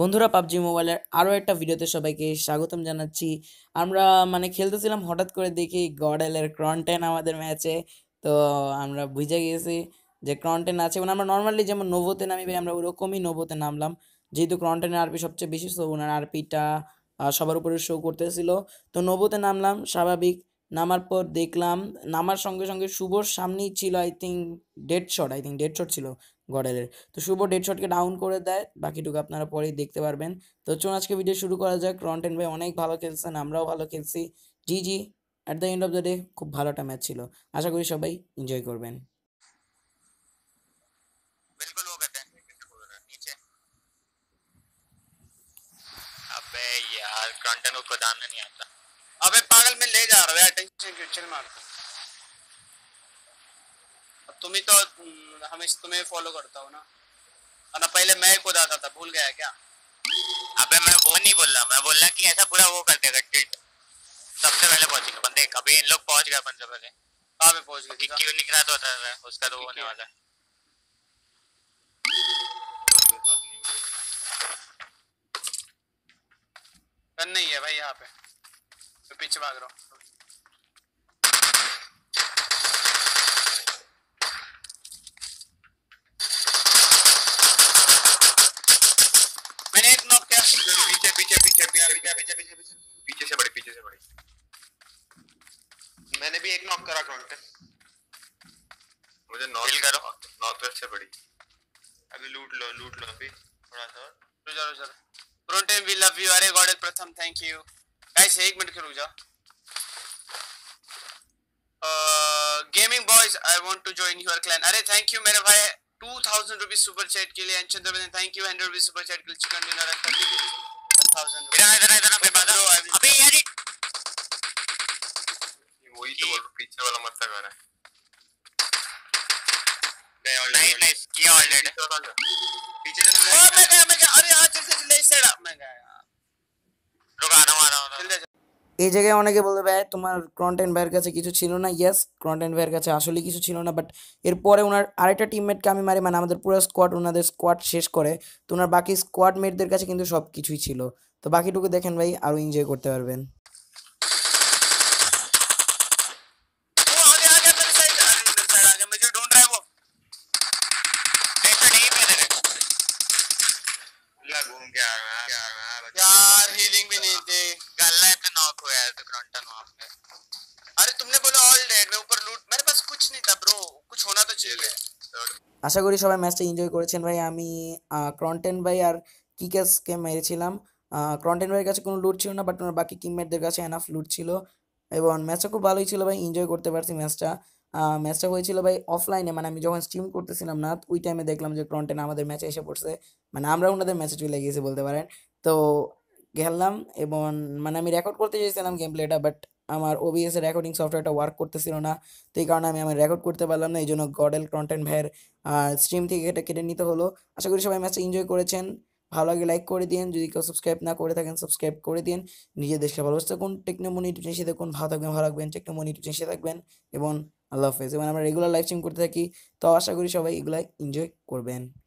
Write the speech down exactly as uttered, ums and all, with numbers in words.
বন্ধুরা পাবজি মোবাইলের আরো একটা ভিডিওতে সবাইকে স্বাগতম জানাচ্ছি। আমরা মানে খেলতেছিলাম, হঠাৎ করে দেখি গডেলের ক্রনটেন আমাদের ম্যাচে। তো আমরা বুঝে গেছি যে ক্রনটেন আছে, মানে আমরা নরমালি যেমন নোভোতে নামি ভাই, আমরা ওরকমই নোভোতে নামলাম। যেহেতু ক্রনটেনের আরপি সবচেয়ে বেশি, তো ওনার আরপিটা সবার উপরে শো করতেছিল। তো নোভোতে নামলাম, স্বাভাবিক নামার পর দেখলাম নামার সঙ্গে সঙ্গে শুভর সামনেই ছিল I think dead shot, I think dead shot ছিল গডেলের। তো শুভ ডেড শটকে ডাউন করে দেয়, বাকিটুকু আপনারা পরেই দেখতে পারবেন। তো চলুন আজকে ভিডিও শুরু করা যাক। ক্রনটেন ভাই অনেক ভালো খেলছেন, আমরাও ভালো খেলছি। জি জি at the end of the day খুব ভালো একটা ম্যাচ ছিল, আশা করি সবাই এনজয় করবেন। अबे पागल में ले जा रहा है, टेंशन क्यों? चल मार अब तुम ही तो, हमेशा तुम्हें फॉलो करता हूँ ना। और पहले मैं खुद आता था, भूल गया क्या? अबे मैं वो नहीं बोल रहा, मैं बोल रहा कि ऐसा पूरा वो कर देगा टिल्ट। सबसे पहले पहुंचेंगे बंदे, कभी इन लोग पहुंच गए बंदे पहले। कहाँ पे पहुंच गए? क्यों निकला तो होता है उसका, तो होने वाला गन नहीं है भाई यहाँ पे, पीछे भाग रहा हूँ। मैंने एक नॉक किया। पीछे पीछे पीछे पीछे पीछे पीछे पीछे से बड़ी पीछे से बड़ी मैंने भी एक नॉक करा। काउंटर मुझे नॉक करो, नॉक कर से बड़ी। अभी लूट लो लूट लो अभी थोड़ा सा। रुजा रुजा प्रोटेम वी लव यू। अरे God Pratham thank you guys. एक मिनट के रुक जा। Gaming boys I want to join your clan. अरे थैंक यू मेरे भाई two thousand rupees super chat के लिए। अंचन दबे thank you hundred rupees super chat के लिए। Chicken dinner and one thousand. इधर इधर इधर बेबाद हो अबे यार। वही तो बोल, पीछे वाला मत कर रहा है। नाइस नाइस किया ऑलरेडी। पीछे से ओ मैं गया मैं गया। अरे हां चल चल ले साइड मैं गया। এই জায়গায় অনেকে বলবে ভাই তোমার ক্রনটেন ভাইয়ের কাছে কিছু ছিল না। ইয়েস, ক্রনটেন ভাইয়ের কাছে আসলে কিছু ছিল না, বাট এরপরে ওনার আরেকটা টিমমেটকে আমি মারি, মানে আমাদের পুরো স্কোয়াড ওনাদের স্কোয়াড শেষ করে। তো ওনার বাকি স্কোয়াড মেটদের কাছে কিন্তু সব কিছুই ছিল। তো বাকিটুকু দেখেন ভাই, আরও এনজয় করতে পারবেন। আশা করি সবাই ম্যাচটা এনজয় করেছেন ভাই। আমি ক্রনটেন ভাই আর কিকেসকে মেরেছিলাম। ক্রনটেন ভাইয়ের কাছে কোনো লুট ছিল না, বাট ওনার বাকি টিমমেটদের কাছে এনাফ লুট ছিল এবং ম্যাচটা খুব ভালোই ছিল ভাই। এনজয় করতে পারছি ম্যাচটা। ম্যাচটা হয়েছিল ভাই অফলাইনে, মানে আমি যখন স্ট্রিম করতেছিলাম না ওই টাইমে দেখলাম যে ক্রনটেন আমাদের ম্যাচে এসে পড়ছে, মানে আমরা ওনাদের ম্যাচে চলে গিয়েছি বলতে পারেন। তো খেললাম এবং মানে আমি রেকর্ড করতে চেয়েছিলাম গেম প্লেটা, বাট আমার ওবিএস এর রেকর্ডিং সফটওয়্যারটা ওয়ার্ক করতেছিল না। তো এই কারণে আমি আমার রেকর্ড করতে পারলাম না, এই জন্য গডেল ক্রনটেন ভাইয়ের স্ট্রিম থেকে এটা কেটে নিতে হলো। আশা করি সবাই ম্যাচটা এনজয় করেছেন। ভালো লাগে লাইক করে দিন, যদি কেউ সাবস্ক্রাইব না করে থাকেন সাবস্ক্রাইব করে দিন। নিজের দেশকে ভালোবাসতে কোন টেকনো মনি ইউটিউব চ্যানেলে দেখুন। ভালো থাকবেন, ভালো রাখবেন, টেকনো মনি ইউটিউব চ্যানেলে থাকবেন এবং আল্লাহ হাফেজ। এবং আমরা রেগুলার লাইভ স্ট্রিম করতে থাকি, তো আশা করি সবাই এগুলাই এনজয় করবেন।